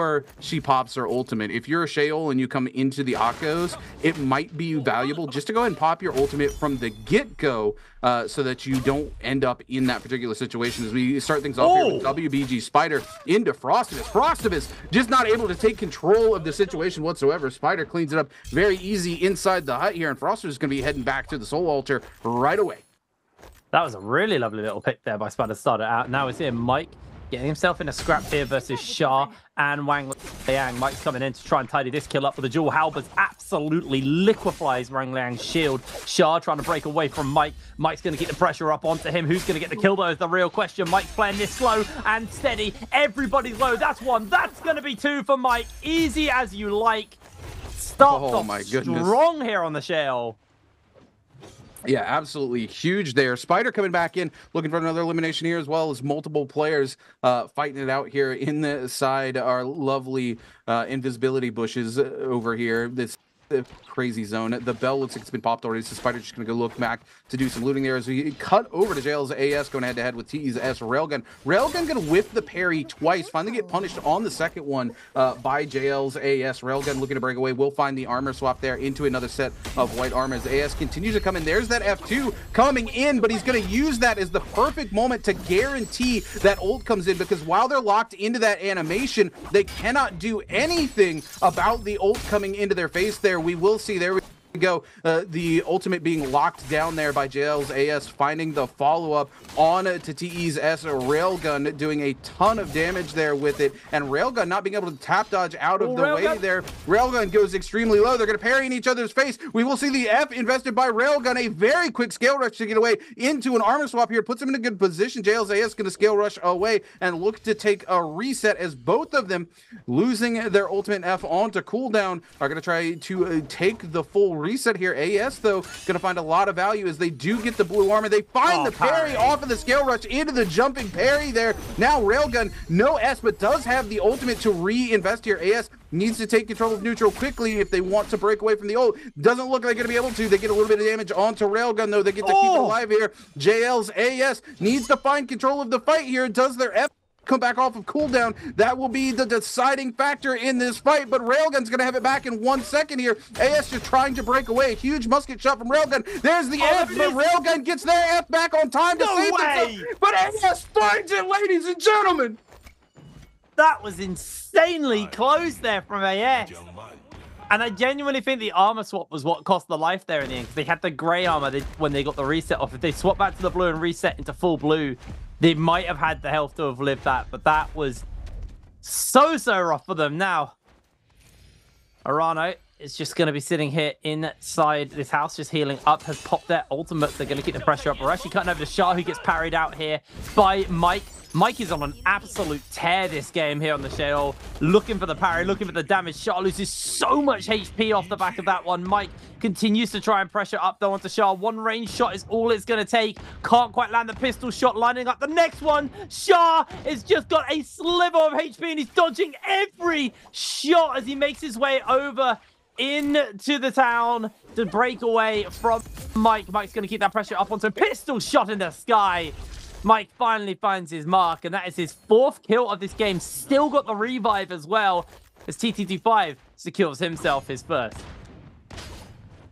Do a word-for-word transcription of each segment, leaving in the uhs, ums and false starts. before she pops her ultimate. If you're a Sheol and you come into the Akos, it might be valuable just to go ahead and pop your ultimate from the get-go, uh, so that you don't end up in that particular situation. As we start things off oh. here with W B G Spider into Frostivus. Frostivus just not able to take control of the situation whatsoever. Spider cleans it up very easy inside the hut here, and Frostivus is going to be heading back to the Soul Altar right away. That was a really lovely little pick there by Spider. Started out. Now it's here, Mike getting himself in a scrap here versus Shah and Wang Liang. Mike's coming in to try and tidy this kill up for the duel. Halbers absolutely liquefies Wang Liang's shield. Shah trying to break away from Mike. Mike's going to keep the pressure up onto him. Who's going to get the kill, though, is the real question. Mike's playing this slow and steady. Everybody's low. That's one. That's going to be two for Mike. Easy as you like. Starts oh, off my goodness. Strong here on the Sheol. Yeah, absolutely huge there. Spider coming back in, looking for another elimination here, as well as multiple players uh, fighting it out here in the side. Our lovely uh, invisibility bushes over here. This crazy zone. The bell looks like it's been popped already, so Spider just gonna go look back to do some looting there as we cut over to J L's A S going head to head with T E S Railgun. Railgun gonna whip the parry twice, finally get punished on the second one uh, by J L's A S. Railgun looking to break away, will find the armor swap there into another set of white armor as A S continues to come in. There's that F two coming in, but he's gonna use that as the perfect moment to guarantee that ult comes in, because while they're locked into that animation, they cannot do anything about the ult coming into their face there. We will see, there we go, uh, the ultimate being locked down there by J L's A S, finding the follow-up on uh, to T E's S Railgun, doing a ton of damage there with it, and Railgun not being able to tap dodge out of oh, the Railgun. way there. Railgun goes extremely low. They're going to parry in each other's face. We will see the F invested by Railgun, a very quick scale rush to get away into an armor swap here. Puts him in a good position. J L's A S going to scale rush away and look to take a reset, as both of them, losing their ultimate F onto cooldown, are going to try to uh, take the full reset here. A S, though, gonna find a lot of value as they do get the blue armor. They find oh, the parry, parry off of the scale rush into the jumping parry there. Now Railgun, no S, but does have the ultimate to reinvest here. A S needs to take control of neutral quickly if they want to break away from the ult. Doesn't look like they're gonna be able to. They get a little bit of damage onto Railgun, though. They get to oh. keep it alive here. J L's A S needs to find control of the fight here. Does their F come back off of cooldown? That will be the deciding factor in this fight, but Railgun's gonna have it back in one second here. A S just trying to break away. A huge musket shot from Railgun. There's the oh, F, but Railgun gets their F back on time to no save themselves. But A S finds it, ladies and gentlemen. That was insanely close there from A S. And I genuinely think the armor swap was what cost the life there in the end, because they had the gray armor they, when they got the reset off. If they swap back to the blue and reset into full blue, they might have had the health to have lived that, but that was so, so rough for them. Now, Arano is just going to be sitting here inside this house, just healing up, has popped their ultimates. They're going to keep the pressure up. We're actually cutting over to Shah, who gets parried out here by Mike. Mike is on an absolute tear this game here on the Sheol, looking for the parry, looking for the damage. Shah loses so much H P off the back of that one. Mike continues to try and pressure up, though, onto Shah. One range shot is all it's going to take. Can't quite land the pistol shot, lining up the next one. Shah has just got a sliver of H P, and he's dodging every shot as he makes his way over into the town to break away from Mike. Mike's going to keep that pressure up onto pistol shot in the sky. Mike finally finds his mark, and that is his fourth kill of this game. Still got the revive as well, as T T T five secures himself his first.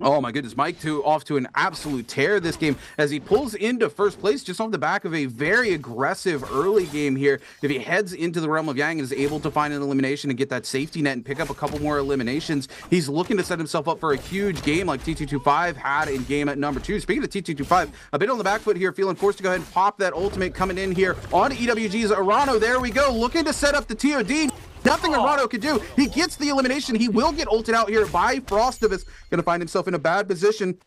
Oh my goodness, Mike too, off to an absolute tear this game as he pulls into first place just off the back of a very aggressive early game here. If he heads into the realm of Yang and is able to find an elimination and get that safety net and pick up a couple more eliminations, he's looking to set himself up for a huge game like T two twenty-five had in game at number two. Speaking of T two twenty-five, a bit on the back foot here, feeling forced to go ahead and pop that ultimate coming in here on E W G's Arano. There we go, looking to set up the T O D. Nothing Arano could do. He gets the elimination. He will get ulted out here by Frostivus. Going to find himself in a bad position.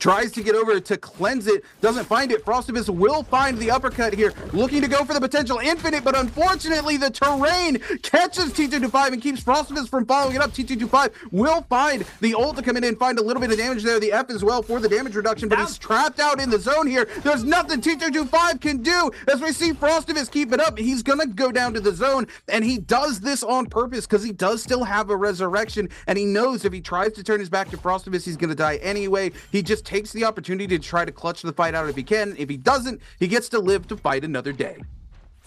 Tries to get over to cleanse it. Doesn't find it. Frostivus will find the uppercut here. Looking to go for the potential infinite, but unfortunately the terrain catches T two twenty-five and keeps Frostivus from following it up. T two twenty-five will find the ult to come in and find a little bit of damage there. The F as well for the damage reduction, but he's trapped out in the zone here. There's nothing T two twenty-five can do as we see Frostivus keep it up. He's going to go down to the zone, and he does this on purpose because he does still have a resurrection, and he knows if he tries to turn his back to Frostivus, he's going to die anyway. He just takes the opportunity to try to clutch the fight out if he can. If he doesn't, he gets to live to fight another day.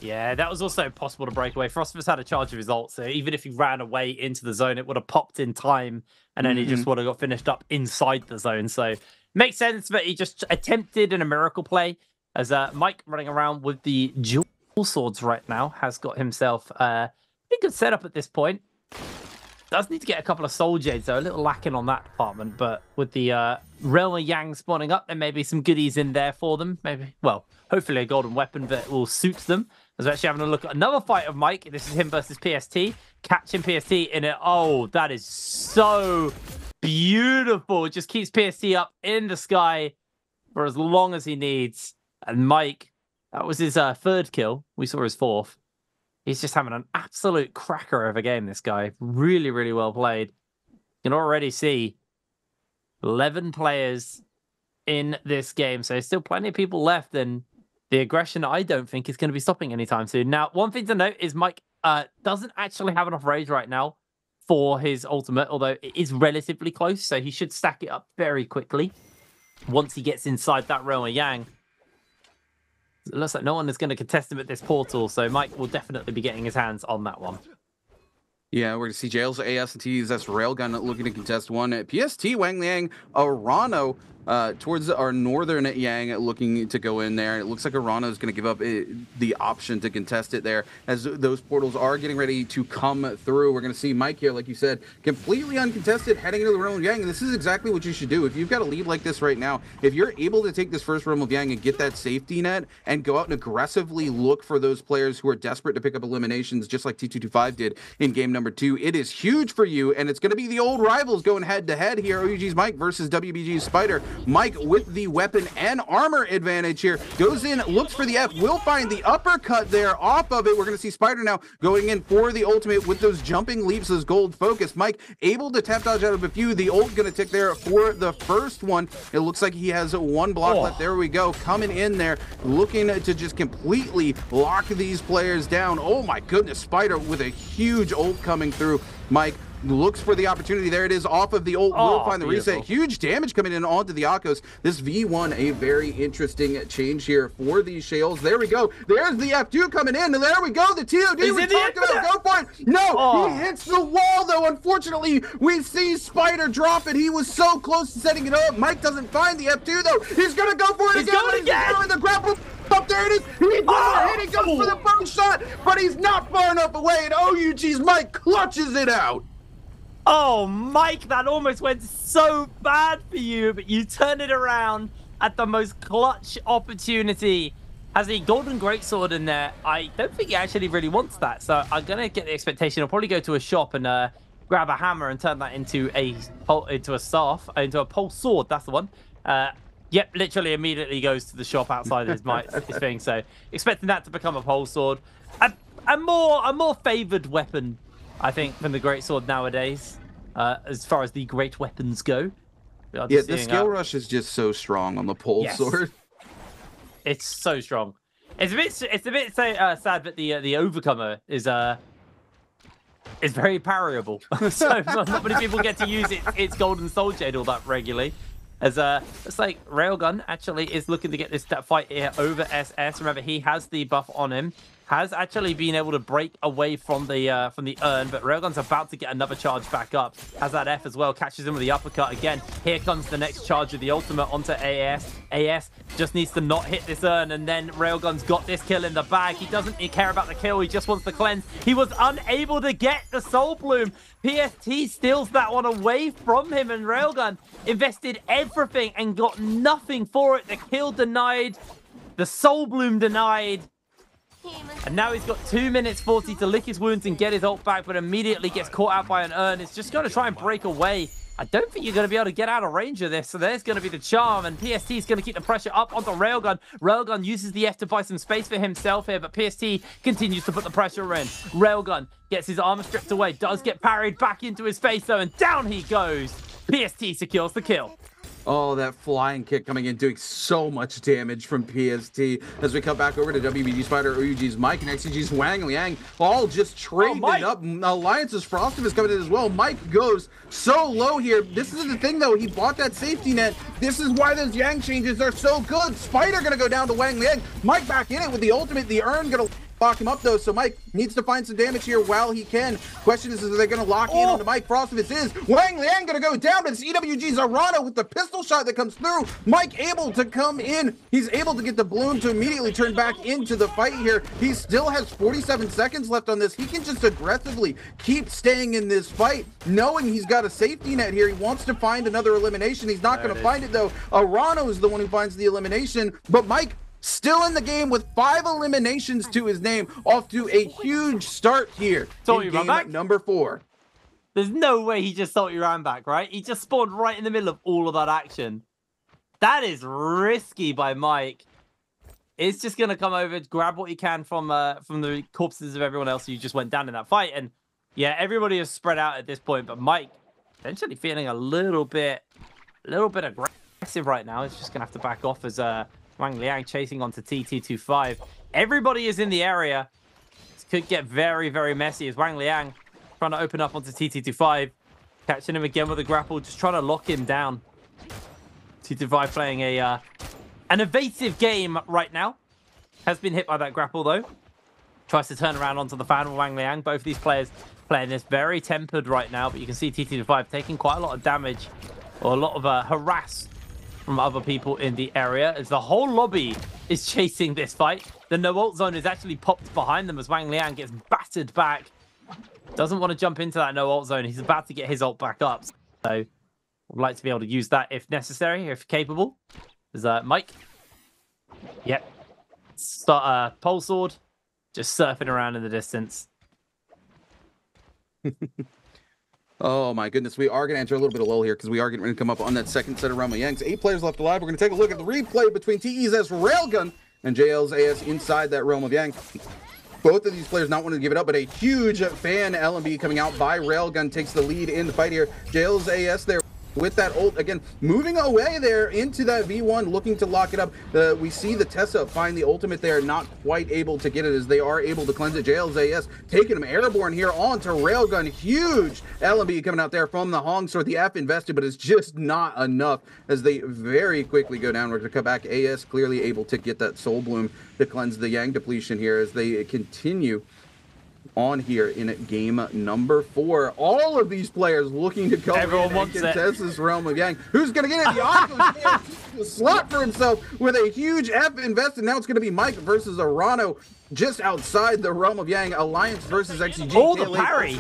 Yeah, that was also impossible to break away. Frostivus had a charge of his ult, so even if he ran away into the zone, it would have popped in time, and then mm-hmm. he just would have got finished up inside the zone. So makes sense, but he just attempted in a miracle play, as uh, Mike running around with the dual swords right now has got himself uh, a pretty good setup at this point. Does need to get a couple of soul jades, though. A little lacking on that department, but with the uh, Realm of Yang spawning up, there may be some goodies in there for them. Maybe, well, hopefully a golden weapon that will suit them. As we're actually having a look at another fight of Mike. This is him versus P S T. Catching P S T in it. Oh, that is so beautiful. It just keeps P S T up in the sky for as long as he needs. And Mike, that was his uh, third kill. We saw his fourth. He's just having an absolute cracker of a game, this guy. Really, really well played. You can already see eleven players in this game. So still plenty of people left, and the aggression I don't think is going to be stopping anytime soon. Now, one thing to note is Mike uh, doesn't actually have enough rage right now for his ultimate, although it is relatively close, so he should stack it up very quickly once he gets inside that Realm of Yang. It looks like no one is going to contest him at this portal, so Mike will definitely be getting his hands on that one. Yeah, we're going to see J L's A S and T E S Railgun looking to contest one. P S T, Wang Liang, Arano uh, towards our northern Yang looking to go in there. It looks like Arano is going to give up it, the option to contest it there as those portals are getting ready to come through. We're going to see Mike here, like you said, completely uncontested heading into the Realm of Yang. This is exactly what you should do. If you've got a lead like this right now, if you're able to take this first Realm of Yang and get that safety net and go out and aggressively look for those players who are desperate to pick up eliminations, just like T two twenty-five did in game number Number two, it is huge for you, and it's going to be the old rivals going head to head here. O U G's Mike versus W B G's Spider. Mike with the weapon and armor advantage here goes in, looks for the F, will find the uppercut there off of it. We're going to see Spider now going in for the ultimate with those jumping leaps, those gold focus. Mike able to tap dodge out of a few. The ult going to tick there for the first one. It looks like he has one block oh. left. There we go, coming in there, looking to just completely lock these players down. Oh my goodness, Spider with a huge ult coming through. Mike looks for the opportunity. There it is off of the ult. Oh, will find the beautiful reset. Huge damage coming in onto the Akos. This V one, a very interesting change here for these Sheols. There we go. There's the F two coming in. And there we go. The T O D is we talked about. Go for it. No, oh. he hits the wall, though. Unfortunately, we see Spider drop it. He was so close to setting it up. Mike doesn't find the F two, though. He's going to go for it He's again. Going He's again. Going to the grapple. Up there it is. He's oh. hit. He goes for the first shot, but he's not far enough away, and O U G's Mike clutches it out. Oh, Mike, that almost went so bad for you, but you turned it around at the most clutch opportunity. Has a golden greatsword in there. I don't think he actually really wants that, so I'm gonna get the expectation. I'll probably go to a shop and uh, grab a hammer and turn that into a into a staff, into a pole sword. That's the one. Uh, Yep, literally immediately goes to the shop outside of his, mic, his thing. So expecting that to become a pole sword, a, a more a more favoured weapon, I think, than the great sword nowadays, uh, as far as the great weapons go. We yeah, the skill up. rush is just so strong on the pole yes. sword. It's so strong. It's a bit it's a bit uh, sad that the uh, the overcomer is uh is very parryable. So not many people get to use it, its golden soul jade all that regularly. As uh, it's like Railgun actually is looking to get this that fight here over S S. Remember, he has the buff on him, has actually been able to break away from the uh, from the urn, but Railgun's about to get another charge back up. Has that F as well, catches him with the uppercut again. Here comes the next charge of the ultimate onto A S. A S just needs to not hit this urn, and then Railgun's got this kill in the bag. He doesn't care about the kill, he just wants the cleanse. He was unable to get the Soul Bloom. P S T steals that one away from him, and Railgun invested everything and got nothing for it. The kill denied, the Soul Bloom denied, and now he's got two minutes forty to lick his wounds and get his ult back, but immediately gets caught out by an urn. It's just going to try and break away. I don't think you're going to be able to get out of range of this, so there's going to be the charm, and P S T is going to keep the pressure up onto Railgun. Railgun uses the F to buy some space for himself here, but P S T continues to put the pressure in. Railgun gets his armor stripped away, does get parried back into his face, though, and down he goes. P S T secures the kill. Oh, that flying kick coming in, doing so much damage from P S T. As we come back over to W B G Spider, O U G's Mike, and X C G's Wang Liang, all just trading oh, up. Alliance's Frostivus coming in as well. Mike goes so low here. This is the thing, though. He bought that safety net. This is why those Yang changes are so good. Spider going to go down to Wang Liang. Mike back in it with the ultimate. The urn going to lock him up though, so Mike needs to find some damage here while he can. Question is, is they gonna lock oh. in on the Mike? Frostivus is. Wang Liang gonna go down, but it's E W G Zarana with the pistol shot that comes through. Mike able to come in. He's able to get the Bloom to immediately turn back into the fight here. He still has forty-seven seconds left on this. He can just aggressively keep staying in this fight, knowing he's got a safety net here. He wants to find another elimination. He's not going to find it though. Arano is the one who finds the elimination, but Mike still in the game with five eliminations to his name, off to a huge start here. Thought you ran back? Number four. There's no way he just thought you ran back, right? He just spawned right in the middle of all of that action. That is risky by Mike. It's just going to come over, grab what he can from uh, from the corpses of everyone else who just went down in that fight. And yeah, everybody is spread out at this point, but Mike potentially feeling a little bit, a little bit aggressive right now. It's just going to have to back off as uh, Wang Liang chasing onto T T twenty-five. Everybody is in the area. This could get very, very messy as Wang Liang trying to open up onto T T twenty-five. Catching him again with a grapple, just trying to lock him down. T T twenty-five playing a... Uh, An evasive game right now. Has been hit by that grapple, though. Tries to turn around onto the fan with Wang Liang. Both of these players playing this very tempered right now, but you can see T T twenty-five taking quite a lot of damage or a lot of uh, harass from other people in the area as the whole lobby is chasing this fight. The no-ult zone is actually popped behind them as Wang Liang gets battered back. Doesn't want to jump into that no-ult zone. He's about to get his ult back up, so I'd like to be able to use that if necessary, if capable. Is that uh, Mike? Yep. Start, uh, pole sword. Just surfing around in the distance. Oh my goodness. We are going to enter a little bit of lull here because we are getting ready to come up on that second set of Ramo Yanks. Eight players left alive. We're going to take a look at the replay between T E's Railgun and J L's A S inside that Realm of Yang. Both of these players not wanting to give it up, but a huge fan L M B coming out by Railgun takes the lead in the fight here. J L's A S there with that ult, again, moving away there into that V one, looking to lock it up. Uh, we see the Tessa find the ultimate there, not quite able to get it as they are able to cleanse it. J L's A S taking him airborne here onto Railgun. Huge L M B coming out there from the Hong Sword. The F invested, but it's just not enough as they very quickly go down. We're going to come back. A S clearly able to get that Soul Bloom to cleanse the Yang depletion here as they continue on here in game number four. All of these players looking to come Everyone in wants and contest it. This Realm of Yang. Who's going to get it? The Akos slot for himself with a huge F invested. Now it's going to be Mike versus Arano just outside the Realm of Yang. Alliance versus X C G. Oh, the parry.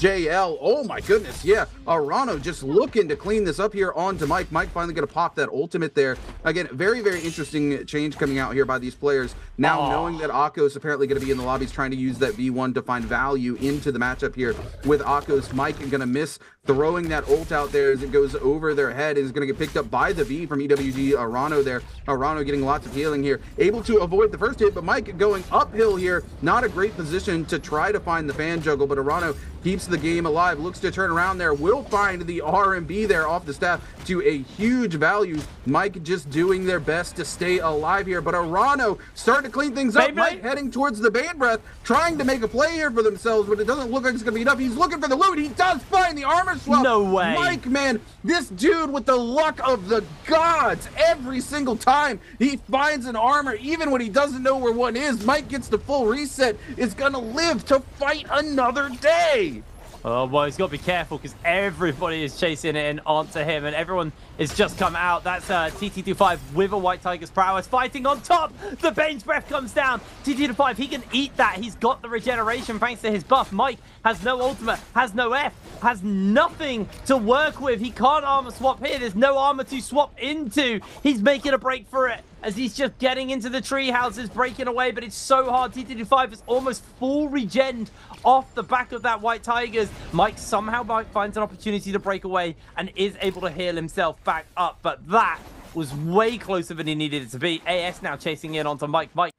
J L. Oh my goodness. Yeah. Arano just looking to clean this up here onto Mike. Mike finally going to pop that ultimate there. Again, very, very interesting change coming out here by these players. Now Aww. knowing that Akos apparently going to be in the lobbies trying to use that V one to find value into the matchup here with Akos. Mike going to miss throwing that ult out there as it goes over their head and is going to get picked up by the V from E W G Arano there. Arano getting lots of healing here. Able to avoid the first hit, but Mike going uphill here. Not a great position to try to find the fan juggle, but Arano keeps the game alive, looks to turn around there, will find the R M B there off the staff to a huge value. Mike just doing their best to stay alive here, but Arano starting to clean things up. Baby. Mike heading towards the Bane Breath, trying to make a play here for themselves, but it doesn't look like it's going to be enough. He's looking for the loot. He does find the armor swap. No way. Mike, man, this dude with the luck of the gods, every single time he finds an armor, even when he doesn't know where one is, Mike gets the full reset, is going to live to fight another day. Oh, well, he's got to be careful because everybody is chasing it in onto him and everyone has just come out. That's uh, T T twenty-five with a White Tiger's Prowess fighting on top. The Bane's Breath comes down. T T twenty-five, he can eat that. He's got the regeneration thanks to his buff. Mike has no ultimate, has no F, has nothing to work with. He can't armor swap here. There's no armor to swap into. He's making a break for it as he's just getting into the tree houses, breaking away, but it's so hard. T T twenty-five is almost full regen off the back of that White Tigers. Mike somehow Mike finds an opportunity to break away and is able to heal himself back up, but that was way closer than he needed it to be. A S now chasing in onto Mike. Mike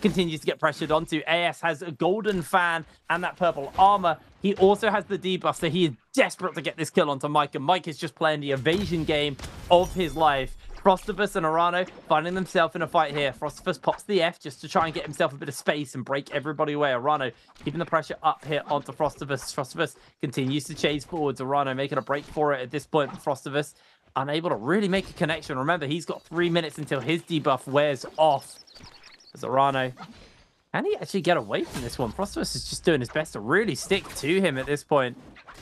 continues to get pressured onto. A S has a golden fan and that purple armor. He also has the debuff, so he is desperate to get this kill onto Mike, and Mike is just playing the evasion game of his life. Frostivus and Arano finding themselves in a fight here. Frostivus pops the F just to try and get himself a bit of space and break everybody away. Arano keeping the pressure up here onto Frostivus. Frostivus continues to chase forwards. Arano making a break for it at this point. Frostivus unable to really make a connection. Remember, he's got three minutes until his debuff wears off. As Arano Can he actually get away from this one? Frostivus is just doing his best to really stick to him at this point.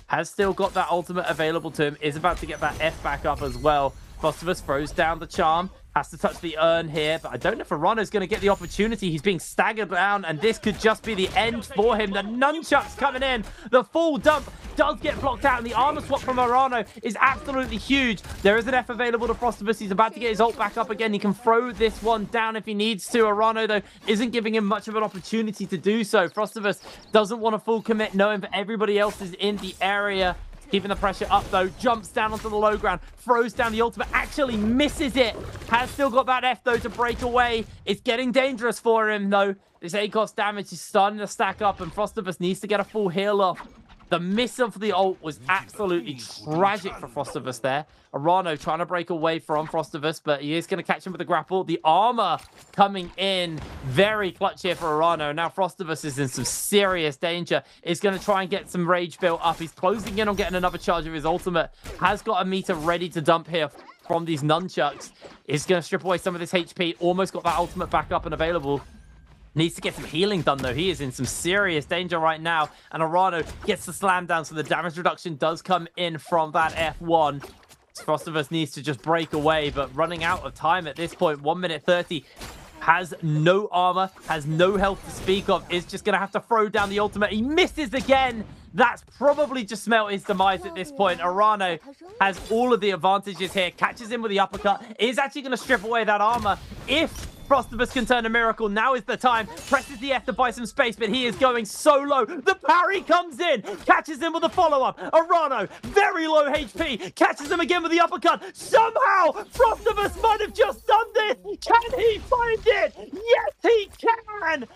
Has still got that ultimate available to him. Is about to get that F back up as well. Frostivus throws down the charm. Has to touch the urn here. But I don't know if Arano's going to get the opportunity. He's being staggered down. And this could just be the end for him. The nunchucks coming in. The full dump does get blocked out. And the armor swap from Arano is absolutely huge. There is an F available to Frostivus. He's about to get his ult back up again. He can throw this one down if he needs to. Arano, though, isn't giving him much of an opportunity to do so. Frostivus doesn't want to full commit, knowing that everybody else is in the area. Keeping the pressure up, though. Jumps down onto the low ground. Throws down the ultimate. Actually misses it. Has still got that F, though, to break away. It's getting dangerous for him, though. This Akos damage is starting to stack up, and Frostivus needs to get a full heal off. The miss of the ult was absolutely tragic for Frostivus there. Arano trying to break away from Frostivus, but he is going to catch him with the grapple. The armor coming in very clutch here for Arano. Now Frostivus is in some serious danger. He's going to try and get some rage built up. He's closing in on getting another charge of his ultimate. Has got a meter ready to dump here from these nunchucks. He's going to strip away some of this H P. Almost got that ultimate back up and available. Needs to get some healing done, though. He is in some serious danger right now. And Arano gets the slam down, so the damage reduction does come in from that F one. Frostivus needs to just break away, but running out of time at this point. one minute thirty. Has no armor, has no health to speak of. Is just going to have to throw down the ultimate. He misses again. That's probably just smelt his demise at this point. Arano has all of the advantages here. Catches him with the uppercut. Is actually going to strip away that armor if Frostivus can turn a miracle. Now is the time. Presses the F to buy some space, but he is going so low. The parry comes in. Catches him with a follow-up. Arano, very low H P. Catches him again with the uppercut. Somehow, Frostivus might have just done this. Can he find it? Yes, he can. That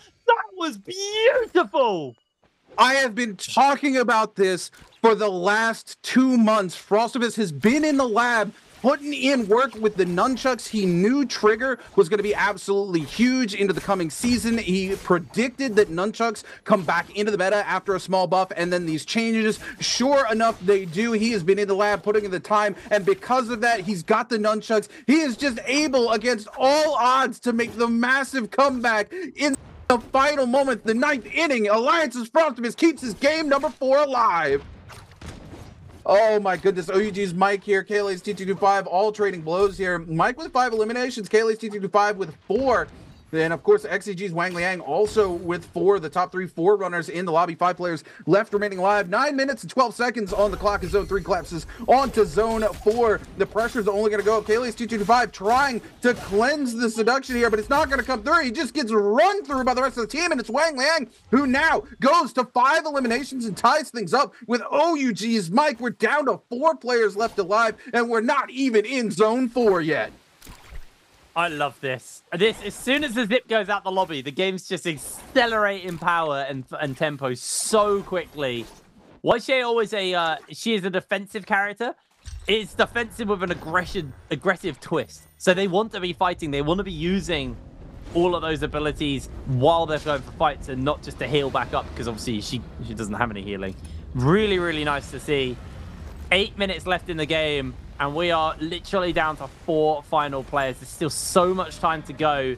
was beautiful. I have been talking about this for the last two months. Frostivus has been in the lab putting in work with the nunchucks. He knew trigger was going to be absolutely huge into the coming season. He predicted that nunchucks come back into the meta after a small buff, and then these changes, sure enough, they do. He has been in the lab putting in the time, and because of that, he's got the nunchucks. He is just able, against all odds, to make the massive comeback in the final moment, the ninth inning. Alliance's Frostivus keeps his game number four alive. Oh my goodness, O U G's Mike here, Kaylee's T two twenty-five, all trading blows here. Mike with five eliminations, Kaylee's T two twenty-five with four. Then, of course, X C G's Wang Liang also with four. The top three forerunners in the lobby. Five players left remaining alive. Nine minutes and twelve seconds on the clock as zone three collapses onto zone four. The pressure's only going to go up. Kaylee's T two twenty-five trying to cleanse the seduction here, but it's not going to come through. He just gets run through by the rest of the team, and it's Wang Liang who now goes to five eliminations and ties things up with O U G's Mike. We're down to four players left alive, and we're not even in zone four yet. I love this. This, as soon as the zip goes out the lobby, the game's just accelerating power and and tempo so quickly. Why Sheol is a uh, she is a defensive character. It's defensive with an aggression aggressive twist. So they want to be fighting. They want to be using all of those abilities while they're going for fights, and not just to heal back up, because obviously she she doesn't have any healing. Really, really nice to see. Eight minutes left in the game. And we are literally down to four final players. There's still so much time to go.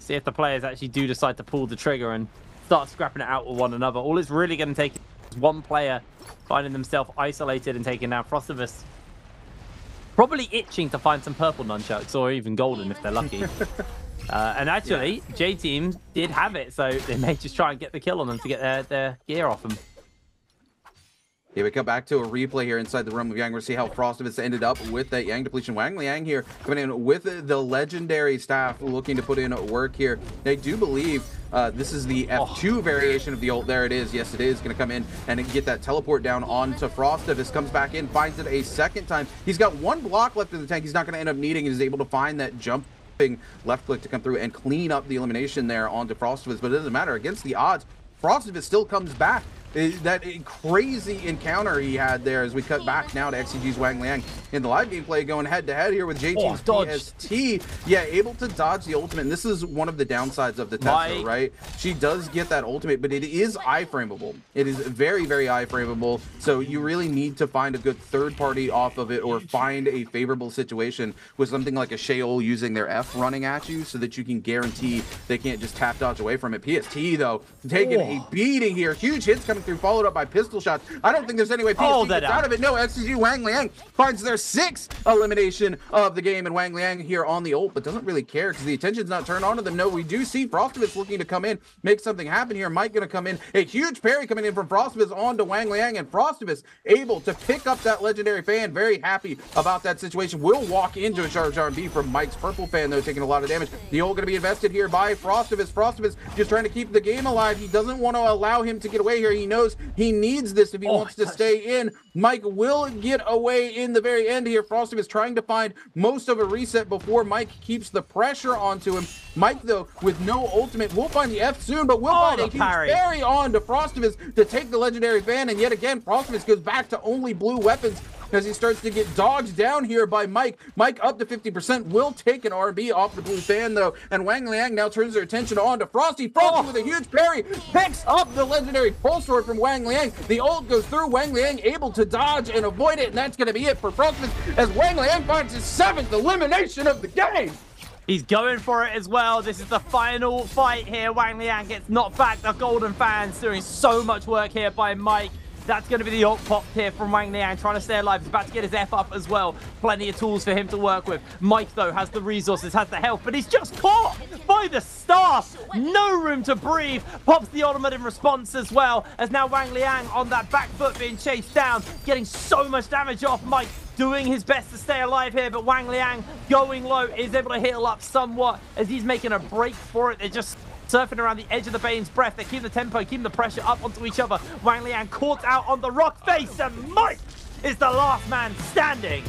See if the players actually do decide to pull the trigger and start scrapping it out with one another. All it's really going to take is one player finding themselves isolated and taking down Frostivus. Probably itching to find some purple nunchucks, or even golden if they're lucky. uh, and actually, yeah. J-Team did have it, so they may just try and get the kill on them to get their, their gear off them. Yeah, we come back to a replay here inside the room of Yang. We'll see how Frostivus ended up with that Yang depletion. Wang Liang here coming in with the legendary staff, looking to put in work here. They do believe uh, this is the F two oh. variation of the ult. There it is. Yes, it is. Going to come in and get that teleport down onto Frostivus. Comes back in, finds it a second time. He's got one block left in the tank. He's not going to end up needing it. He's able to find that jump left click to come through and clean up the elimination there onto Frostivus. But it doesn't matter. Against the odds, Frostivus still comes back. It, that crazy encounter he had there as we cut back now to X C G's Wang Liang in the live gameplay going head to head here with J T's oh, P S T. Yeah, able to dodge the ultimate. And this is one of the downsides of the Tessa, right? She does get that ultimate, but it is iframeable. It is very, very iframeable. So you really need to find a good third party off of it or find a favorable situation with something like a Sheol using their F running at you so that you can guarantee they can't just tap dodge away from it. P S T though, taking oh. a beating here. Huge hits coming through, followed up by pistol shots. I don't think there's any way P S T oh, gets out of it. No, X C G Wang Liang finds their sixth elimination of the game, and Wang Liang here on the ult, but doesn't really care because the attention's not turned on to them. No, we do see Frostivus looking to come in, make something happen here. Mike gonna come in, a huge parry coming in from Frostivus onto Wang Liang, and Frostivus able to pick up that legendary fan. Very happy about that situation. Will walk into a charge R and B from Mike's purple fan though, taking a lot of damage. The ult gonna be invested here by Frostivus. Frostivus just trying to keep the game alive. He doesn't want to allow him to get away here. He knows he needs this if he oh wants to gosh. stay in. Mike will get away in the very end here. Frostivus is trying to find most of a reset before Mike keeps the pressure onto him. Mike, though, with no ultimate, will find the F soon, but will oh, find a carry on to Frostivus to take the legendary van. And yet again, Frostivus goes back to only blue weapons as he starts to get dogged down here by Mike. Mike up to fifty percent, will take an R B off the blue fan though, and Wang Liang now turns their attention on to Frosty. Frosty oh. with a huge parry, picks up the legendary pulse sword from Wang Liang. The ult goes through, Wang Liang able to dodge and avoid it, and that's gonna be it for Frosty as Wang Liang finds his seventh elimination of the game. He's going for it as well. This is the final fight here. Wang Liang gets knocked back. The golden fans doing so much work here by Mike. That's going to be the ult popped here from Wang Liang, trying to stay alive. He's about to get his F up as well. Plenty of tools for him to work with. Mike, though, has the resources, has the health, but he's just caught by the staff. No room to breathe. Pops the ultimate in response as well, as now Wang Liang on that back foot being chased down, getting so much damage off Mike. Doing his best to stay alive here, but Wang Liang going low is able to heal up somewhat as he's making a break for it. They're just surfing around the edge of the Bane's breath. They keep the tempo, keep the pressure up onto each other. Wang Liang caught out on the rock face, and Mike is the last man standing.